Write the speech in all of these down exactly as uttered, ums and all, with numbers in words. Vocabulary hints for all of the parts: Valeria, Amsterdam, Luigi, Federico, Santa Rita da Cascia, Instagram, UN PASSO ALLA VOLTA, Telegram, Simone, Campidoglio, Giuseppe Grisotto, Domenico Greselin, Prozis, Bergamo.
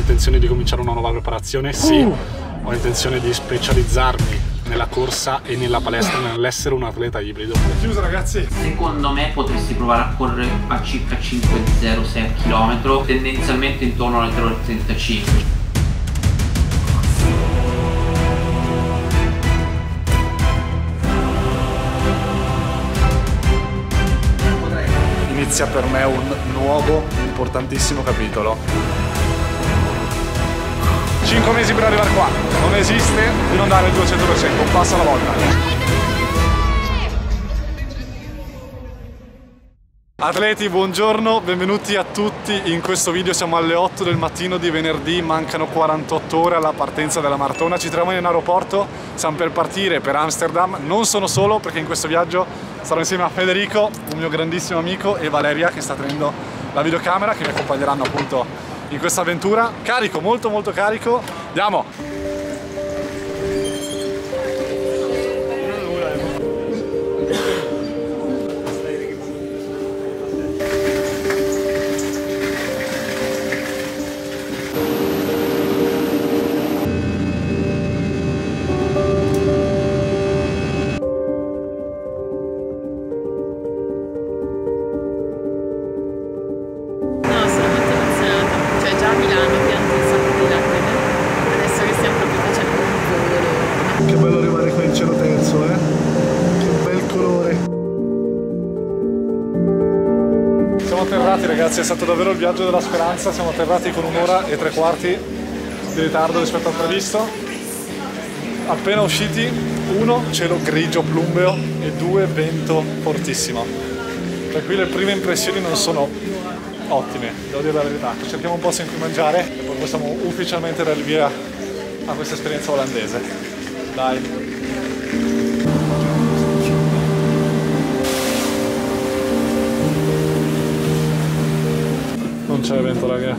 intenzione di cominciare una nuova preparazione, sì, ho intenzione di specializzarmi nella corsa e nella palestra, nell'essere un atleta ibrido. Chiuso ragazzi! Secondo me potresti provare a correre a circa cinque zero sei chilometri, tendenzialmente intorno alle tre ore e trentacinque. Inizia per me un nuovo, importantissimo capitolo. Cinque mesi per arrivare qua, non esiste di non dare il duecento per cento, un passo alla volta. Atleti, buongiorno, benvenuti a tutti. In questo video siamo alle otto del mattino di venerdì, mancano quarantotto ore alla partenza della maratona. Ci troviamo in aeroporto, siamo per partire per Amsterdam. Non sono solo, perché in questo viaggio sarò insieme a Federico, un mio grandissimo amico, e Valeria, che sta tenendo la videocamera, che mi accompagneranno appunto in questa avventura. Carico, molto molto carico. Andiamo! Ragazzi, è stato davvero il viaggio della speranza. Siamo atterrati con un'ora e tre quarti di ritardo rispetto al previsto. Appena usciti, uno, cielo grigio plumbeo, e due, vento fortissimo. Per cui le prime impressioni non sono ottime, devo dire la verità. Cerchiamo un posto in cui mangiare e poi possiamo ufficialmente dare il via a questa esperienza olandese. Dai! Non c'è vento, raga,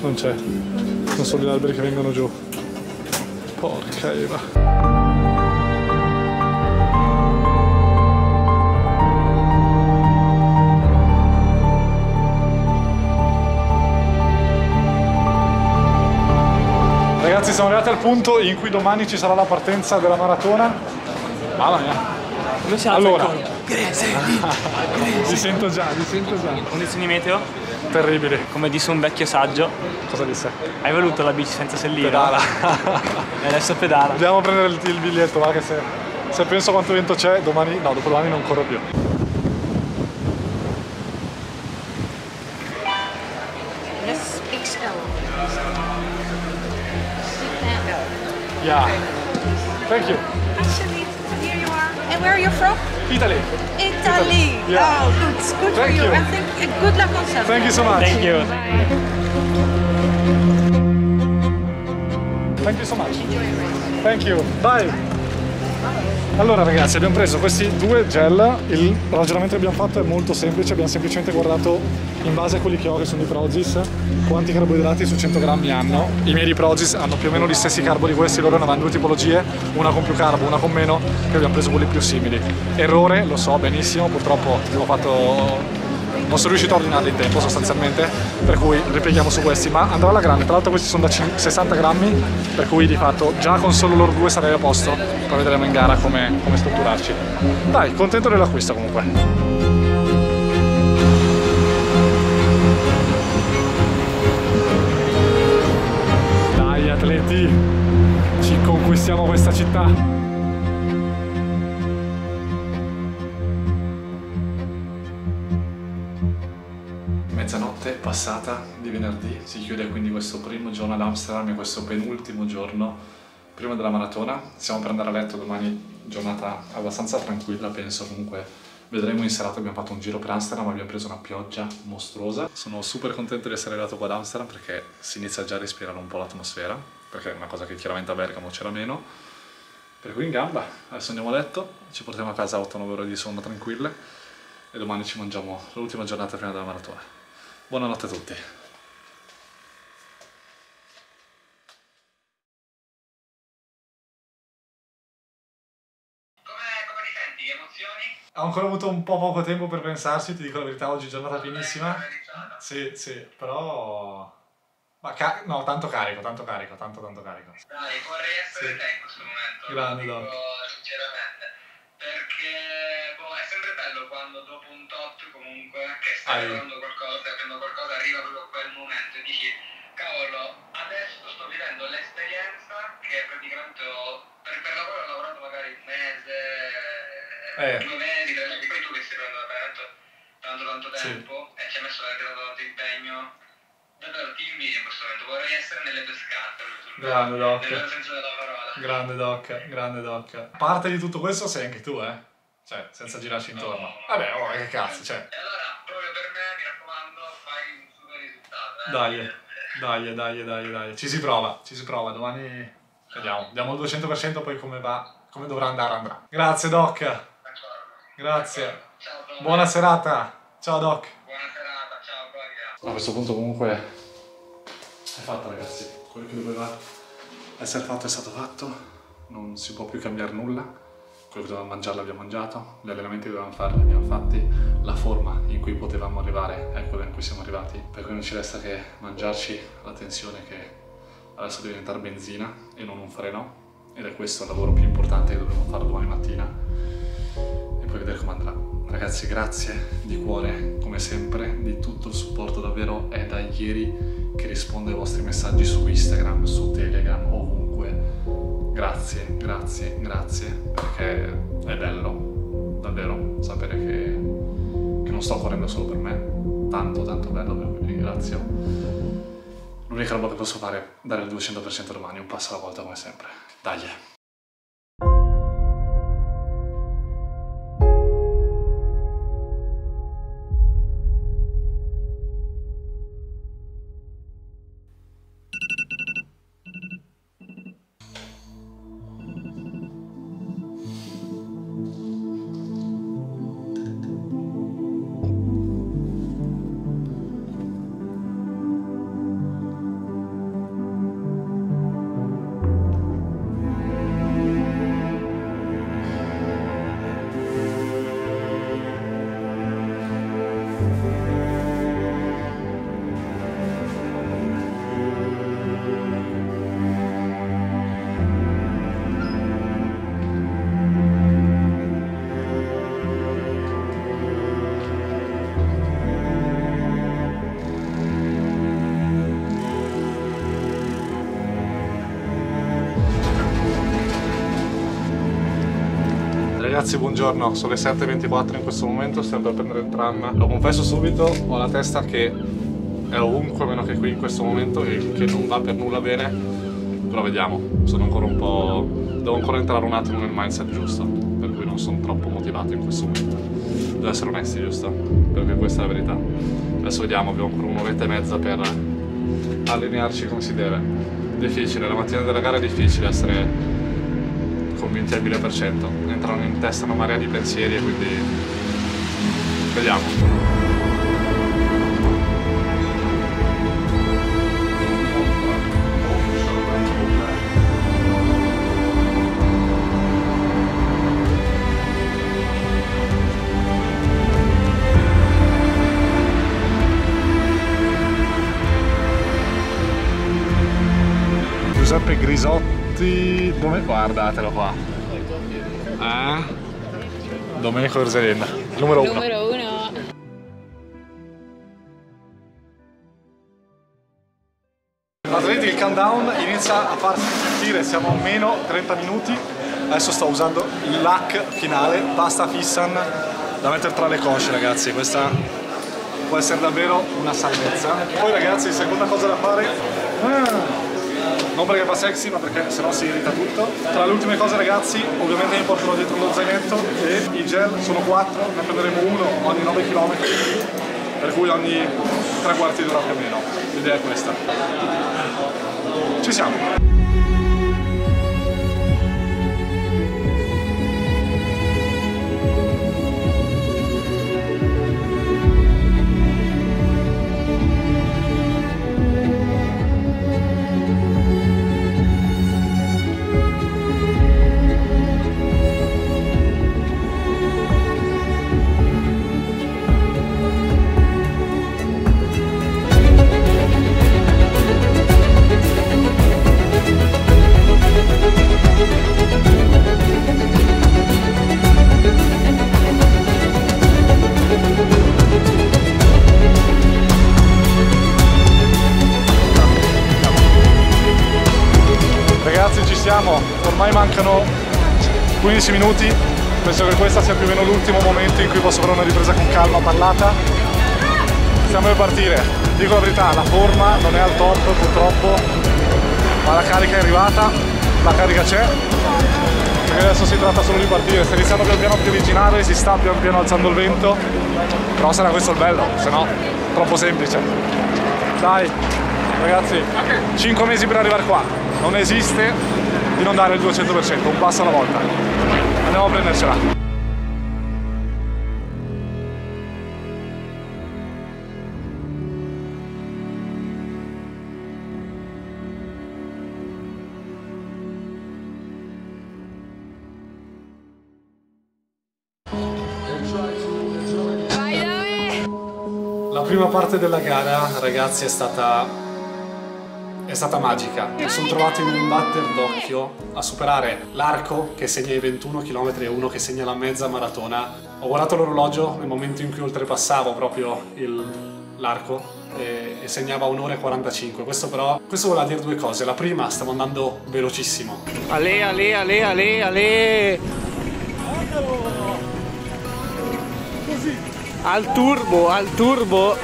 non c'è, non sono gli alberi che vengono giù, porca Eva. Ragazzi, siamo arrivati al punto in cui domani ci sarà la partenza della maratona. Mamma mia! Allora, mi sento già, mi sento già. Condizioni meteo? Terribili. Come disse un vecchio saggio. Cosa disse? Hai voluto la bici senza sellino? Pedala. E adesso pedala. Andiamo a prendere il, il biglietto, va, che se, se penso quanto vento c'è, domani, no, dopodomani non corro più. Yeah. Thank you. Actually, here you are. And where are you from? Italy. Italy. Italy. Yeah. Oh, good. It's good Thank for you. you. I think uh, good luck on Saturday. Thank you so much. Thank you. Bye. Thank you so much. Thank you. Bye. Allora ragazzi, abbiamo preso questi due gel. Il ragionamento che abbiamo fatto è molto semplice. Abbiamo semplicemente guardato, in base a quelli che ho, che sono di Prozis, quanti carboidrati su cento grammi hanno. I miei di Prozis hanno più o meno gli stessi carbo di questi, loro ne avevano due tipologie, una con più carbo, una con meno, e abbiamo preso quelli più simili. Errore, lo so benissimo, purtroppo ho fatto... non sono riuscito a ordinarli in tempo sostanzialmente, per cui ripieghiamo su questi, ma andrà alla grande. Tra l'altro questi sono da sessanta grammi, per cui di fatto già con solo loro due sarei a posto. Poi vedremo in gara come, come strutturarci. Dai, contento dell'acquisto comunque. Dai atleti, ci conquistiamo questa città. Mezzanotte passata di venerdì, si chiude quindi questo primo giorno ad Amsterdam e questo penultimo giorno prima della maratona. Siamo per andare a letto domani, giornata abbastanza tranquilla penso, comunque vedremo in serata. Abbiamo fatto un giro per Amsterdam, abbiamo preso una pioggia mostruosa. Sono super contento di essere arrivato qua ad Amsterdam perché si inizia già a respirare un po' l'atmosfera, perché è una cosa che chiaramente a Bergamo c'era meno, per cui in gamba. Adesso andiamo a letto, ci portiamo a casa otto nove ore di sonno tranquille e domani ci mangiamo l'ultima giornata prima della maratona. Buonanotte a tutti. Come, come ti senti? Emozioni? Ho ancora avuto un po' poco tempo per pensarci, ti dico la verità, oggi è giornata finissima. Sì, sì, però Ma ca no, tanto carico, tanto carico, tanto tanto carico. Dai, vorrei essere sì. te in questo momento. Grande, lo dico sinceramente. Perché boh, è sempre bello quando dopo un tot comunque che stai provando qualcosa, quando qualcosa arriva proprio quel momento e dici cavolo, adesso sto vivendo l'esperienza che praticamente ho, per, per lavoro ho lavorato magari un mese, eh. due mesi, tre mesi, poi tu che stai prendendo tanto, tanto, tanto tempo sì. e ci hai messo tanto, tanto impegno. Davvero ti invidio in questo momento, vorrei essere nelle tue scarpe. Grande Doc. Nel senso della parola. Grande Doc, grande Doc. A parte di tutto questo sei anche tu, eh? Cioè, senza girarci intorno. No. Vabbè, oh, che cazzo, cioè. E allora, proprio per me, mi raccomando, fai un super risultato, eh? Dai. Dai, dai, dai, dai, ci si prova, ci si prova, domani vediamo, diamo il duecento per cento, poi come va, come dovrà andare andrà. Grazie Doc, grazie, buona serata, ciao Doc. Buona serata, ciao Gloria. A questo punto comunque è fatto ragazzi, quello che doveva essere fatto è stato fatto, non si può più cambiare nulla, quello che dovevamo mangiare l'abbiamo mangiato, gli allenamenti che dovevamo fare li abbiamo fatti. La forma in cui potevamo arrivare è quella in cui siamo arrivati, per cui non ci resta che mangiarci la tensione che adesso deve diventare benzina e non un freno, ed è questo il lavoro più importante che dovremo fare domani mattina e poi vedere come andrà. Ragazzi, grazie di cuore come sempre di tutto il supporto, davvero è da ieri che rispondo ai vostri messaggi su Instagram, su Telegram, ovunque. Grazie, grazie, grazie, perché è bello davvero sapere che non sto correndo solo per me, tanto tanto bello, per cui vi ringrazio. L'unica roba che posso fare è dare il duecento per cento domani, un passo alla volta come sempre. Dai! Ragazzi, buongiorno, sono le sette e ventiquattro in questo momento, stiamo per prendere il tram. Lo confesso subito, ho la testa che è ovunque meno che qui in questo momento e che non va per nulla bene, però vediamo, sono ancora un po'... devo ancora entrare un attimo nel mindset giusto, per cui non sono troppo motivato in questo momento, devo essere onesti, giusto? Perché questa è la verità. Adesso vediamo, abbiamo ancora un'oretta e mezza per allinearci come si deve. Difficile, la mattina della gara è difficile essere convinti al mille per cento, entrano in testa una marea di pensieri e quindi vediamo. Giuseppe Grisotto, dove guardatelo qua, eh? Domenico Greselin, numero uno. Numero uno. Altrimenti il countdown inizia a far sentire, siamo a meno trenta minuti. Adesso sto usando il lac finale, pasta fissan da mettere tra le cosce ragazzi, questa può essere davvero una salvezza. Poi ragazzi, seconda cosa da fare... Ah. Non perché fa sexy, ma perché sennò si irrita tutto. Tra le ultime cose ragazzi, ovviamente mi porterò dietro lo zainetto e i gel sono quattro, ne prenderemo uno ogni nove chilometri, per cui ogni tre quarti d'ora più o meno. L'idea è questa. Ci siamo! We'll be right back. siamo, ormai mancano quindici minuti, penso che questo sia più o meno l'ultimo momento in cui posso fare una ripresa con calma, parlata. Stiamo per partire, dico la verità, la forma non è al top purtroppo, ma la carica è arrivata, la carica c'è, e adesso si tratta solo di partire, sta iniziando pian piano a piovigginare, si sta pian piano alzando il vento, però sarà questo il bello, se no troppo semplice. Dai ragazzi, cinque mesi per arrivare qua. Non esiste di non dare il duecento per cento, un passo alla volta. Andiamo a prendercela. La prima parte della gara, ragazzi, è stata... è stata magica. Mi sono trovato in un batter d'occhio a superare l'arco che segna i ventuno chilometri e uno che segna la mezza maratona. Ho guardato l'orologio nel momento in cui oltrepassavo proprio l'arco e, e segnava un'ora e quarantacinque. Questo però, questo voleva dire due cose. La prima, stavo andando velocissimo. Ale, ale, ale, ale, ale! Così! Al turbo, al turbo!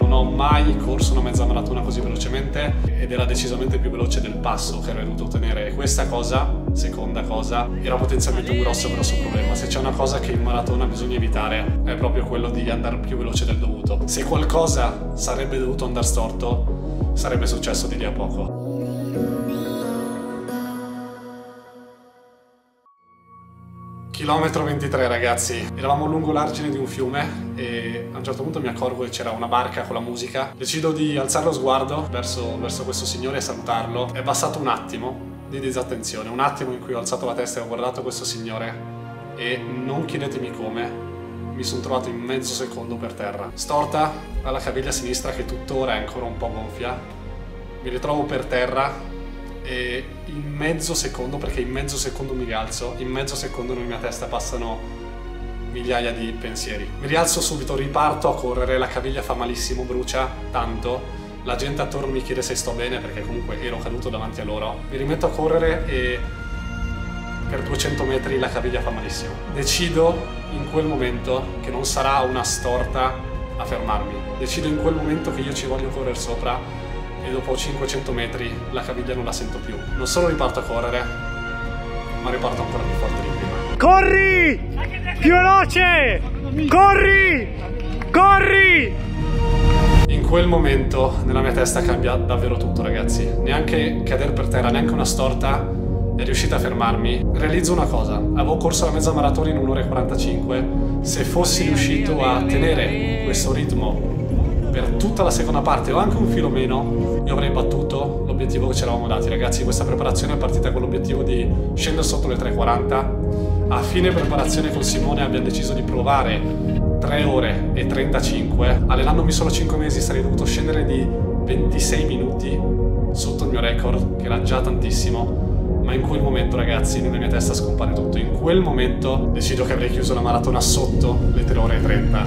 Non ho mai corso una mezza maratona così velocemente ed era decisamente più veloce del passo che ero venuto a ottenere. Questa cosa, seconda cosa, era potenzialmente un grosso grosso problema. Se c'è una cosa che in maratona bisogna evitare è proprio quello di andare più veloce del dovuto. Se qualcosa sarebbe dovuto andare storto, sarebbe successo di lì a poco. Chilometro ventitré ragazzi, eravamo lungo l'argine di un fiume e a un certo punto mi accorgo che c'era una barca con la musica. Decido di alzare lo sguardo verso, verso questo signore e salutarlo. È passato un attimo di disattenzione, un attimo in cui ho alzato la testa e ho guardato questo signore e non chiedetemi come, mi sono trovato in mezzo secondo per terra. Storta alla caviglia sinistra che tuttora è ancora un po' gonfia, mi ritrovo per terra. E in mezzo secondo, perché in mezzo secondo mi rialzo, in mezzo secondo nella mia testa passano migliaia di pensieri. Mi rialzo subito, riparto a correre, la caviglia fa malissimo, brucia tanto, la gente attorno mi chiede se sto bene perché comunque ero caduto davanti a loro. Mi rimetto a correre e per duecento metri la caviglia fa malissimo. Decido in quel momento che non sarà una storta a fermarmi, decido in quel momento che io ci voglio correre sopra. E dopo cinquecento metri la caviglia non la sento più. Non solo riparto a correre, ma riparto ancora più forte di prima. Corri! Più veloce! Corri! Corri! In quel momento nella mia testa cambia davvero tutto, ragazzi. Neanche cadere per terra, neanche una storta è riuscita a fermarmi. Realizzo una cosa, avevo corso la mezza maratona in un'ora e quarantacinque. Se fossi riuscito a tenere questo ritmo per tutta la seconda parte o anche un filo meno, io avrei battuto l'obiettivo che ci eravamo dati, ragazzi. Questa preparazione è partita con l'obiettivo di scendere sotto le tre e quaranta. A fine preparazione con Simone abbiamo deciso di provare tre ore e trentacinque. Allenandomi solo cinque mesi sarei dovuto scendere di ventisei minuti sotto il mio record, che era già tantissimo. Ma in quel momento, ragazzi, nella mia testa scompare tutto. In quel momento decido che avrei chiuso la maratona sotto le tre ore e trenta.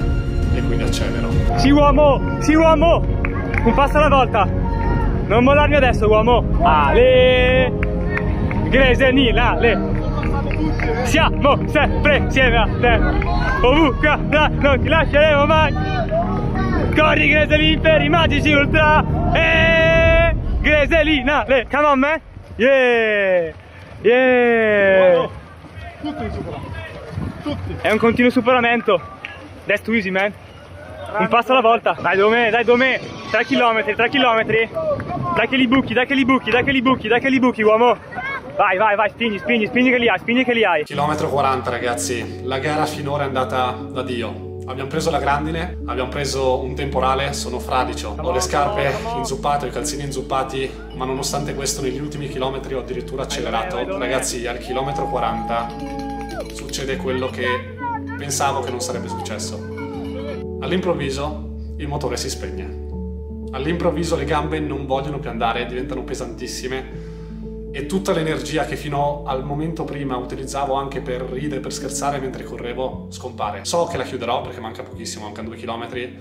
E quindi accelero. Sì uomo, sì uomo, un passo alla volta, non mollarmi adesso uomo. Ale, Greselin, Ale, siamo sempre insieme a te, ovunque non ti lasceremo mai. Corri Greselin per i magici ultra, eh, Greselin, Ale, come on man, yeah, yeah. Tutti li superano, tutti. È un continuo superamento. That's too easy man. Un passo alla volta. Dai Domè, dai Domè. tre chilometri, tre chilometri. Dai che li buchi, dai che li buchi, dai che li buchi, dai che li buchi uomo. Vai, vai, vai, spingi, spingi, spingi che li hai, spingi che li hai. Chilometro quaranta ragazzi. La gara finora è andata da Dio. Abbiamo preso la grandine, abbiamo preso un temporale, sono fradicio. Ho le scarpe inzuppate, ho i calzini inzuppati, ma nonostante questo negli ultimi chilometri ho addirittura accelerato. Ragazzi, al chilometro quaranta succede quello che pensavo che non sarebbe successo. All'improvviso il motore si spegne. All'improvviso le gambe non vogliono più andare, diventano pesantissime e tutta l'energia che fino al momento prima utilizzavo anche per ridere, per scherzare mentre correvo, scompare. So che la chiuderò perché manca pochissimo, mancano due chilometri,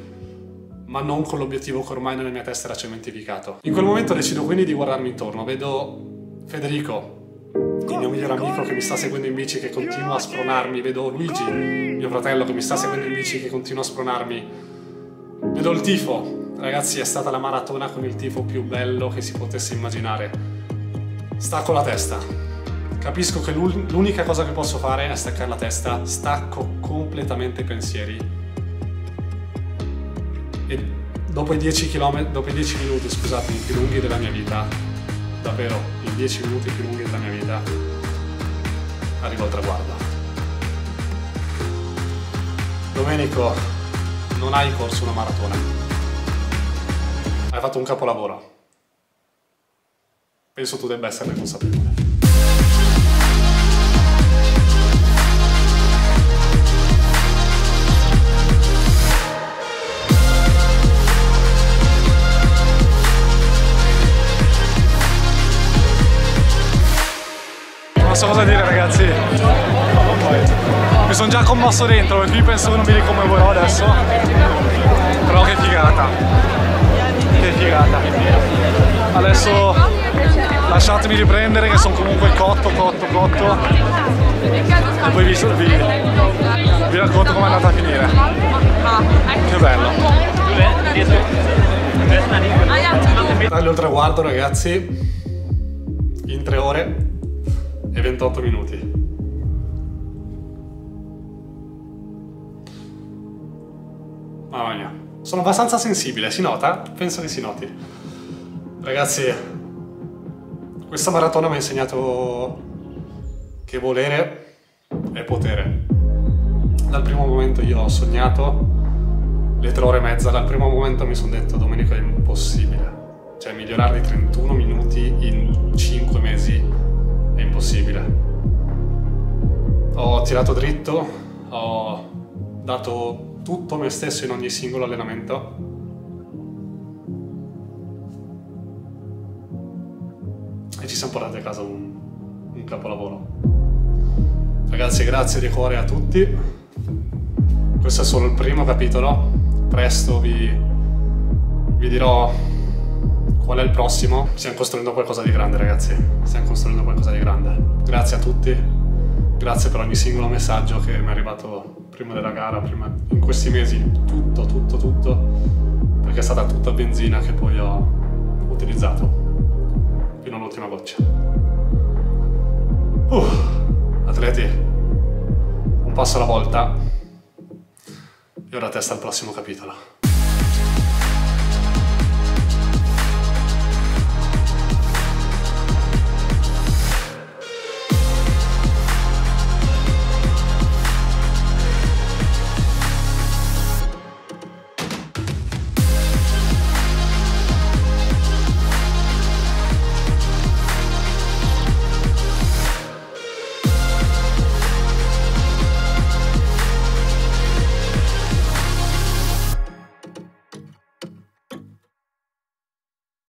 ma non con l'obiettivo che ormai nella mia testa era cementificato. In quel momento decido quindi di guardarmi intorno, vedo Federico, il mio migliore amico che mi sta seguendo in bici, che continua a spronarmi, vedo Luigi, mio fratello, che mi sta seguendo in bici, che continua a spronarmi, vedo il tifo. Ragazzi, è stata la maratona con il tifo più bello che si potesse immaginare. Stacco la testa, capisco che l'unica cosa che posso fare è staccare la testa, stacco completamente i pensieri e dopo i dieci minuti, scusatemi, più lunghi della mia vita, davvero i dieci minuti più lunghi della mia vita, arrivo al traguardo. Domenico, non hai corso una maratona. Hai fatto un capolavoro. Penso tu debba esserne consapevole. Non so cosa dire, ragazzi. Mi sono già commosso dentro, e qui penso che non mi dico come vorrò adesso. Però che figata. Che figata. Adesso lasciatemi riprendere che sono comunque cotto, cotto, cotto e poi vi, vi, vi racconto com'è andata a finire. Che bello. Taglio il traguardo, ragazzi, in tre ore e ventotto minuti. Mamma mia. Sono abbastanza sensibile, si nota? Penso che si noti. Ragazzi, questa maratona mi ha insegnato che volere è potere. Dal primo momento io ho sognato le tre ore e mezza, dal primo momento mi sono detto: Domenico, è impossibile. Cioè, migliorare di trentuno minuti in cinque mesi è impossibile. Ho tirato dritto, ho dato tutto me stesso in ogni singolo allenamento. E ci siamo portati a casa un, un capolavoro. Ragazzi, grazie di cuore a tutti. Questo è solo il primo capitolo. Presto vi, vi dirò qual è il prossimo. Stiamo costruendo qualcosa di grande, ragazzi. Stiamo costruendo qualcosa di grande. Grazie a tutti. Grazie per ogni singolo messaggio che mi è arrivato prima della gara, prima, in questi mesi, tutto, tutto, tutto, perché è stata tutta benzina che poi ho utilizzato, fino all'ultima goccia. Uh, atleti, un passo alla volta e ora a testa al prossimo capitolo.